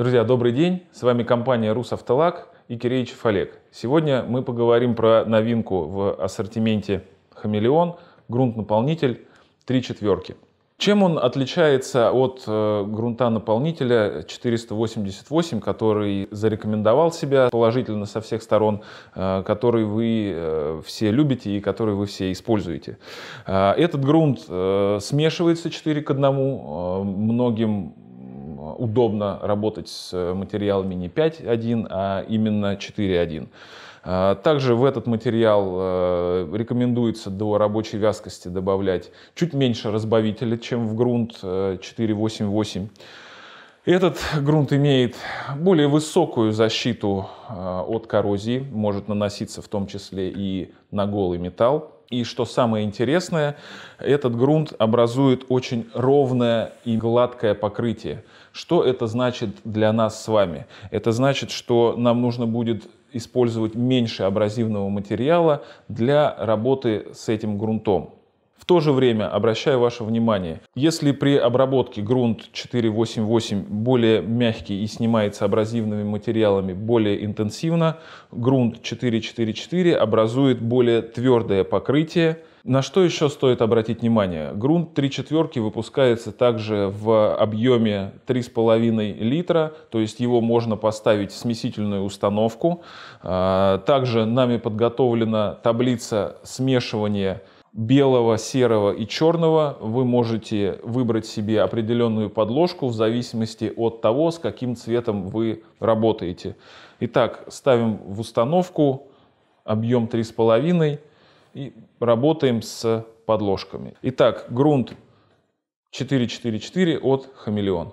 Друзья, добрый день! С вами компания Русавтолак и Киреичев Олег. Сегодня мы поговорим про новинку в ассортименте Chamaeleon, грунт-наполнитель 3/4. Чем он отличается от грунта-наполнителя 488, который зарекомендовал себя положительно со всех сторон, который вы все любите и который вы все используете? Этот грунт смешивается 4:1, многим удобно работать с материалами не 5:1, а именно 4:1. Также в этот материал рекомендуется до рабочей вязкости добавлять чуть меньше разбавителя, чем в грунт 488. Этот грунт имеет более высокую защиту от коррозии, может наноситься в том числе и на голый металл. И что самое интересное, этот грунт образует очень ровное и гладкое покрытие. Что это значит для нас с вами? Это значит, что нам нужно будет использовать меньше абразивного материала для работы с этим грунтом. В то же время обращаю ваше внимание, если при обработке грунт 488 более мягкий и снимается абразивными материалами более интенсивно, грунт 444 образует более твердое покрытие. На что еще стоит обратить внимание? Грунт 3/4 выпускается также в объеме 3,5 литра, то есть его можно поставить в смесительную установку. Также нами подготовлена таблица смешивания белого, серого и черного. Вы можете выбрать себе определенную подложку в зависимости от того, с каким цветом вы работаете. Итак, ставим в установку объем 3,5 и работаем с подложками. Итак, грунт 444 от Chamaeleon.